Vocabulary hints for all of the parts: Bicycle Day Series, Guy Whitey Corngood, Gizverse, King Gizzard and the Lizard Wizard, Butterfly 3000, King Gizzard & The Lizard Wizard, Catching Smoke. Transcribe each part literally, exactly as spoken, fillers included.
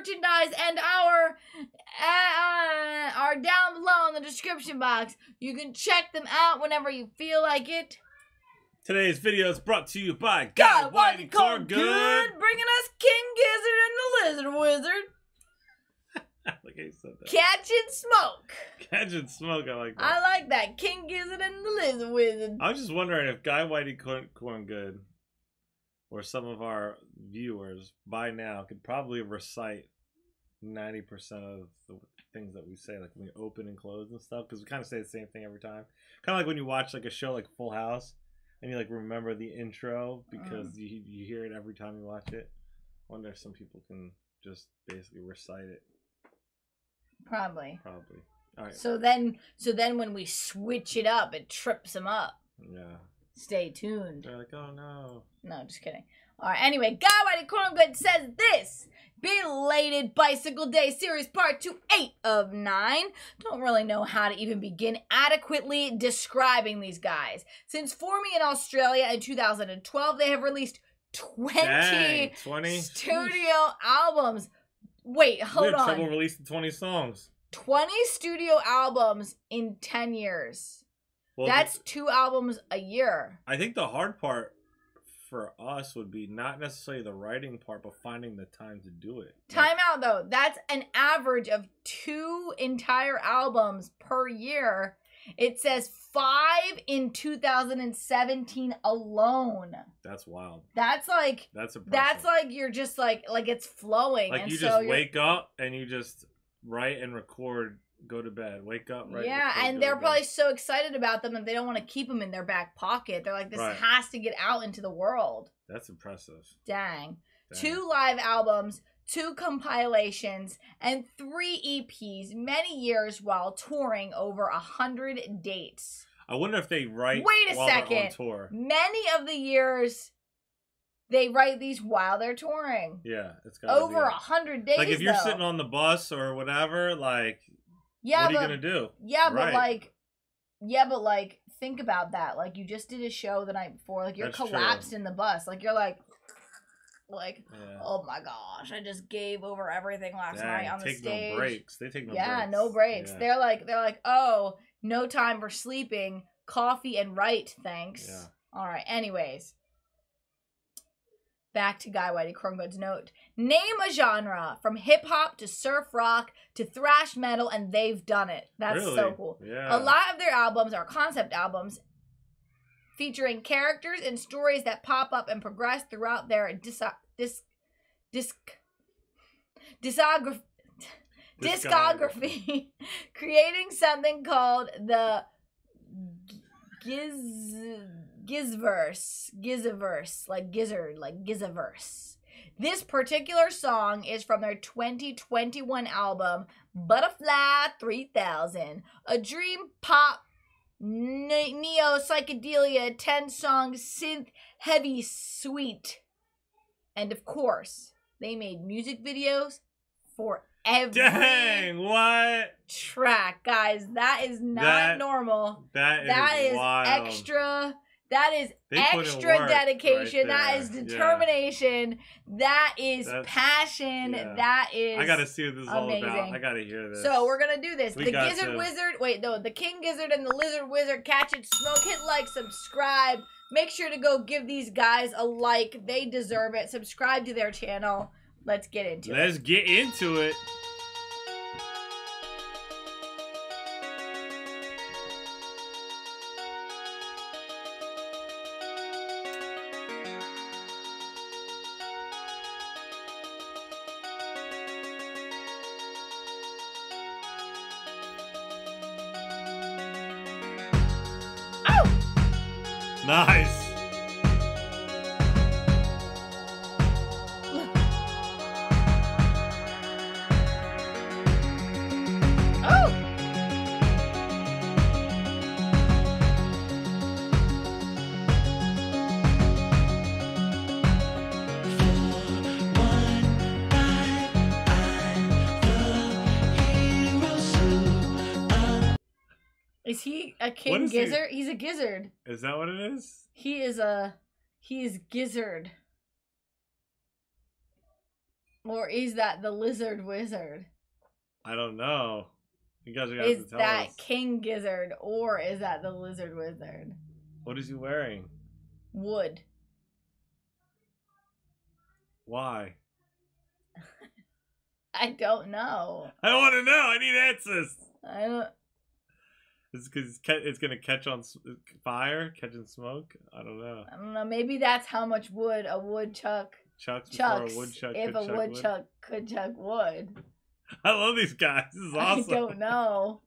merchandise and our uh, are down below in the description box. You can check them out whenever you feel like it. Today's video is brought to you by Guy Whitey Corngood, bringing us King Gizzard and the Lizard Wizard. Like I said that. Catching Smoke. Catching Smoke, I like that. I like that. King Gizzard and the Lizard Wizard. I was just wondering if Guy Whitey Corngood or some of our viewers by now could probably recite ninety percent of the things that we say, like when we open and close and stuff, because we kind of say the same thing every time. Kind of like when you watch like a show like Full House and you like remember the intro because um. you, you hear it every time you watch it. I wonder if some people can just basically recite it. Probably. Probably. All right. So then, so then when we switch it up, it trips them up. Yeah. Stay tuned. They're like, oh no. No, just kidding. All right. Anyway, Guy Whitey Corngood says this: belated Bicycle Day Series Part Two, eight of nine. Don't really know how to even begin adequately describing these guys. Since forming in Australia in two thousand twelve, they have released twenty, Dang, twenty? studio albums. Wait, hold on. Someone released twenty songs. twenty studio albums in ten years. Well, that's the, two albums a year. I think the hard part for us would be not necessarily the writing part, but finding the time to do it. Time like, out, though. That's an average of two entire albums per year. It says five in two thousand seventeen alone. That's wild. That's like that's impressive. That's like you're just like like it's flowing. Like and you so just wake you're... up and you just write and record, go to bed, wake up, right? Yeah, record, and they're probably bed. so excited about them that they don't want to keep them in their back pocket. They're like, this right. has to get out into the world. That's impressive. Dang. Dang. Two live albums, two compilations, and three E Ps, many years while touring over one hundred dates. I wonder if they write Wait a while second. they're on tour. Many of the years, they write these while they're touring. Yeah. It's gotta over be. one hundred days, Like, if you're though. sitting on the bus or whatever, like, yeah, what but, are you going to do? Yeah, right. but, like, yeah, but, like, think about that. Like, you just did a show the night before. Like, you're That's collapsed true. in the bus. Like, you're like... Like, yeah. oh my gosh, I just gave over everything last Dang, night on the stage. They take no breaks. They take no yeah, breaks. Yeah, no breaks. Yeah. They're like, they're like, oh, no time for sleeping, coffee and write, thanks. Yeah. All right. Anyways, back to Guy Whitey Corngood's note. Name a genre from hip hop to surf rock to thrash metal, and they've done it. That's really? so cool. Yeah. A lot of their albums are concept albums, featuring characters and stories that pop up and progress throughout their dis dis disc discography, discography. creating something called the giz Gizverse, Gizverse, like gizzard, like Gizverse. This particular song is from their twenty twenty-one album Butterfly three thousand, a dream pop neo psychedelia ten song synth heavy suite, and of course they made music videos for every Dang, what? track, guys. That is not that, normal. That, that is, is wild. extra. That is they extra dedication. Right that is determination. Yeah. That is That's, passion. Yeah. That is I gotta see what this is amazing. all about. I gotta hear this. So we're gonna do this. We the Gizzard to. Wizard. Wait, no. The King Gizzard and the Lizard Wizard. Catch it, smoke. Hit like, subscribe. Make sure to go give these guys a like. They deserve it. Subscribe to their channel. Let's get into Let's it. Let's get into it. Nice. Is he a king gizzard? He? He's a gizzard. Is that what it is? He is a... He is gizzard. Or is that the Lizard Wizard? I don't know. You guys are gonna have to tell us. Is that King Gizzard or is that the Lizard Wizard? What is he wearing? Wood. Why? I don't know. I want to know. I need answers. I don't. It's because it's gonna catch on fire, catching smoke. I don't know. I don't know. Maybe that's how much wood a woodchuck chucks. Chucks a woodchuck if a woodchuck could chuck wood. I love these guys. This is awesome. I don't know.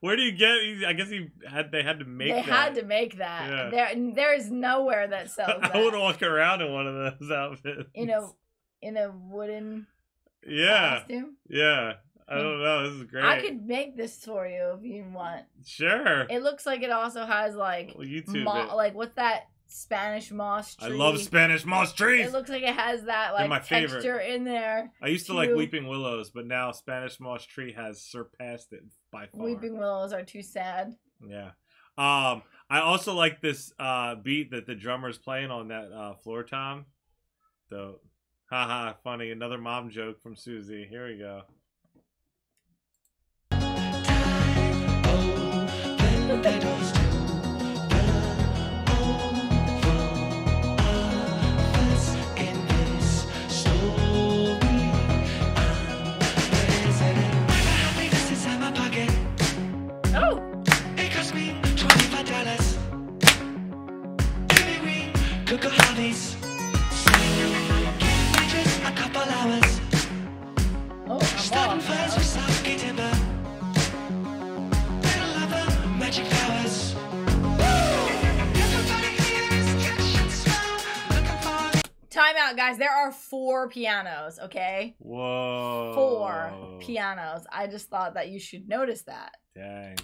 Where do you get? I guess you had. They had to make. They that. had to make that. Yeah. There, there is nowhere that sells. I that. would walk around in one of those outfits. In a, in a wooden. Yeah. Costume? Yeah. I don't know. This is great. I could make this for you if you want. Sure. It looks like it also has like well, YouTube moss, like what's that Spanish moss tree? I love Spanish moss trees. It looks like it has that like my texture favorite. in there. I used to too. like weeping willows, but now Spanish moss tree has surpassed it by far. Weeping willows are too sad. Yeah. Um. I also like this uh beat that the drummer's playing on that uh, floor tom. So, haha, funny. Another mom joke from Susie. Here we go. They don't Guys, there are four pianos, okay? Whoa. Four pianos. I just thought that you should notice that. Dang.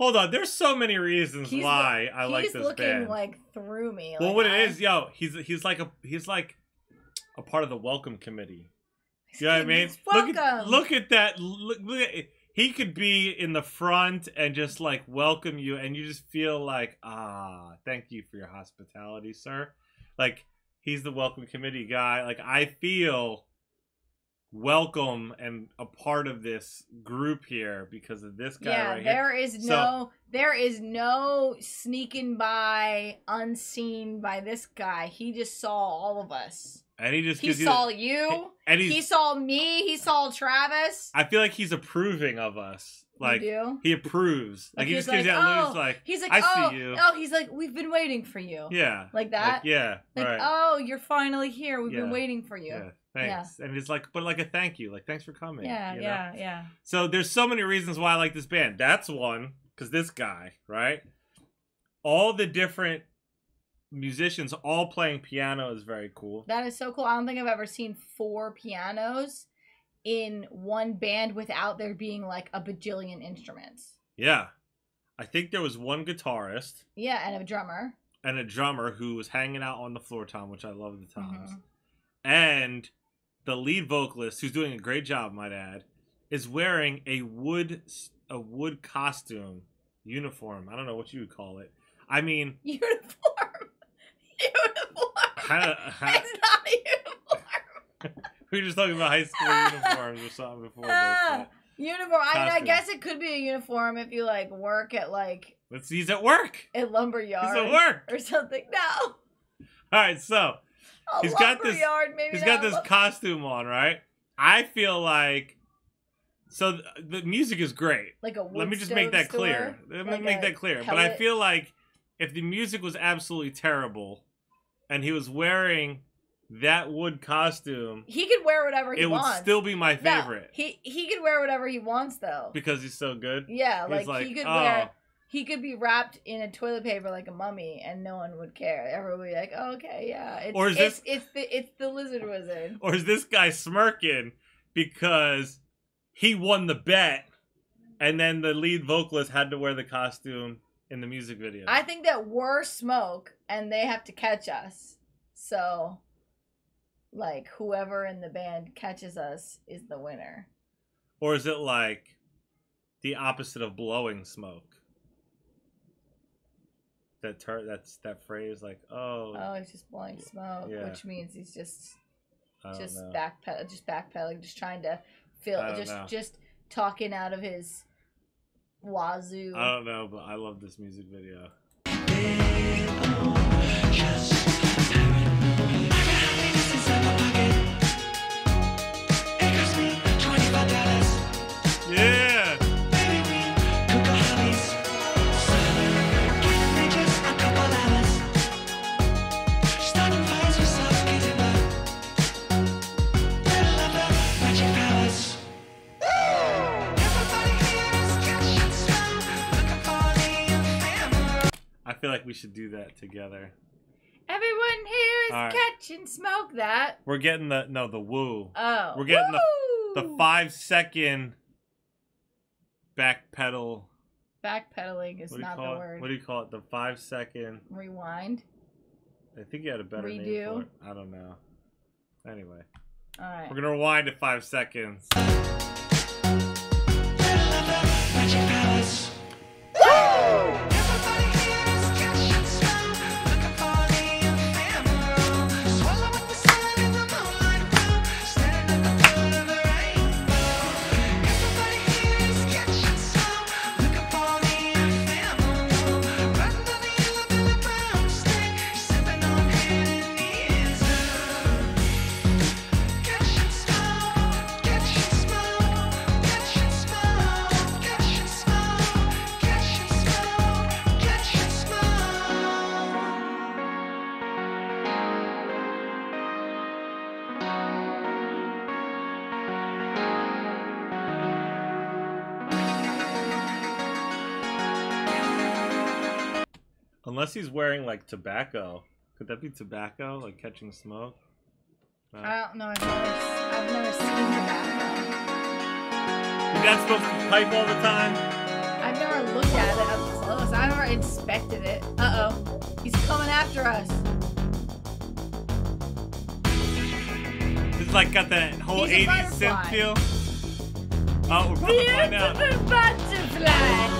Hold on, there's so many reasons he's why I like this band. He's looking like through me. Well, like, what it is, yo, he's he's like a he's like a part of the welcome committee. You know what I mean? Welcome. Look at, look at that. Look, look at it. He could be in the front and just like welcome you, and you just feel like, ah, thank you for your hospitality, sir. Like he's the welcome committee guy. Like I feel welcome and a part of this group here because of this guy yeah, right here. Yeah, there is so, no there is no sneaking by unseen by this guy. He just saw all of us. And he just he saw you. you and he saw me. He saw Travis. I feel like he's approving of us. Like you do? He approves. Like, like he just gives like, out oh. Louis like he's like I oh, see you. Oh, he's like we've been waiting for you. Yeah. Like that. Like, yeah. Like right. oh, you're finally here. We've yeah. been waiting for you. Yeah. Thanks. Yeah. And it's like, but like a thank you. Like, thanks for coming. Yeah, you know? yeah, yeah. So there's so many reasons why I like this band. That's one, because this guy, right? All the different musicians all playing piano is very cool. That is so cool. I don't think I've ever seen four pianos in one band without there being like a bajillion instruments. Yeah. I think there was one guitarist. Yeah, and a drummer. And a drummer who was hanging out on the floor tom, which I love the toms. Mm-hmm. And the lead vocalist, who's doing a great job, might add, is wearing a wood a wood costume uniform. I don't know what you would call it. I mean, uniform, uniform. I, I, it's not a uniform. We were just talking about high school uniforms or something before this. Uh, uniform. I mean, I guess it could be a uniform if you like work at like. Let's he's at work. At lumberyard. He's at work or something. No. All right, so. A he's got this. Yard, maybe he's got this costume on, right? I feel like so th the music is great. Like a wood let me just make that store, clear. Let me like make that clear. Pellet. But I feel like if the music was absolutely terrible, and he was wearing that wood costume. He could wear whatever he it wants. It would still be my favorite. No, he he could wear whatever he wants though. Because he's so good. Yeah, like, like he could oh. wear. He could be wrapped in a toilet paper like a mummy, and no one would care. Everyone would be like, oh, "Okay, yeah." It's, or is it's, this? It's the it's the lizard wizard. Or is this guy smirking because he won the bet, and then the lead vocalist had to wear the costume in the music video? I think that we're Smoke, and they have to catch us. So, like, whoever in the band catches us is the winner. Or is it like the opposite of blowing smoke? That ter that's that phrase, like, oh, oh, he's just blowing smoke, yeah. which means he's just, just backpedaling, just backpedaling, just trying to feel, just, know. just talking out of his wazoo. I don't know, but I love this music video. Yeah. I feel like we should do that together. Everyone here is right. catching smoke. That we're getting the no the woo. Oh, we're getting woo! the the five second back pedal. Backpedaling is not the it? word. What do you call it? The five second rewind. I think you had a better Redo. name for it. I don't know. Anyway, all right, we're gonna rewind to five seconds. Unless he's wearing like tobacco, could that be tobacco? Like catching smoke? No. I don't know. I've never, I've never seen tobacco. Is that supposed to pipe all the time? I've never looked at it up close. I've never inspected it. Uh oh, he's coming after us. It's like got that whole he's eighties synth feel. Oh, we're about to find out. Beautiful butterfly.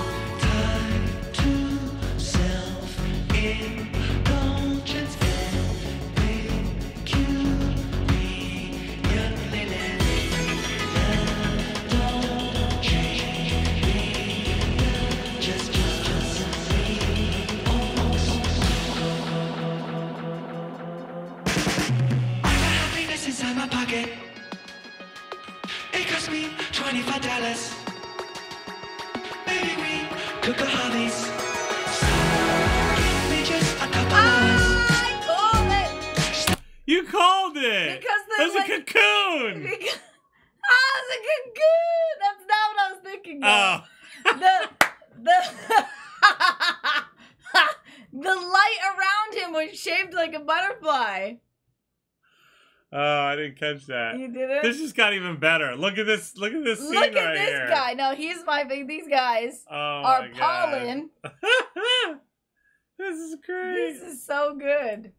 You called it! Because there's like, a cocoon! Because, oh, it's a cocoon! That's not what I was thinking of. Oh. The, the, the light around him was shaped like a butterfly. Oh, I didn't catch that. You didn't? This just got even better. Look at this, look at this scene right here. Look at this here. guy. No, he's my big. These guys oh are pollen. This is great. This is so good.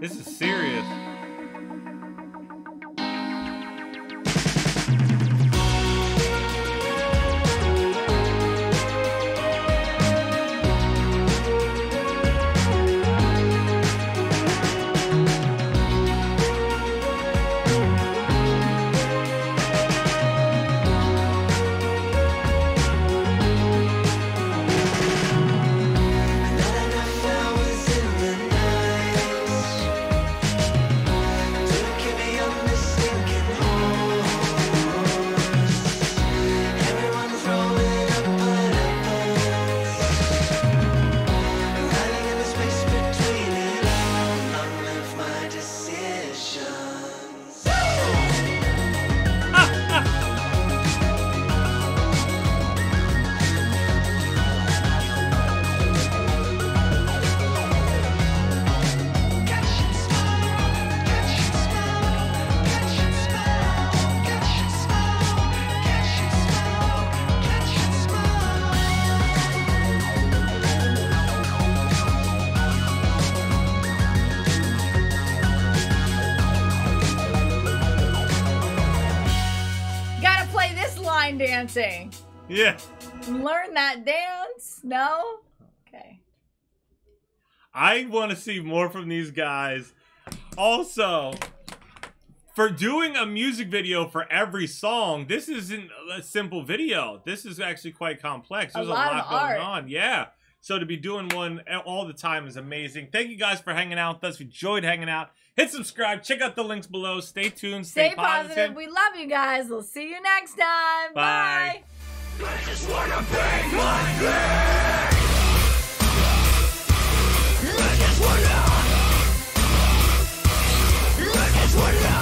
This is serious. dancing. Yeah. Learn that dance? No? Okay. I want to see more from these guys. Also, for doing a music video for every song, this isn't a simple video. This is actually quite complex. There's a lot, a lot going art. on. Yeah. So to be doing one all the time is amazing. Thank you guys for hanging out with us. We enjoyed hanging out. Hit subscribe. Check out the links below. Stay tuned. Stay, stay positive. positive. We love you guys. We'll see you next time. Bye. Bye. I just wanna bang my dick. I just wanna. I just wanna.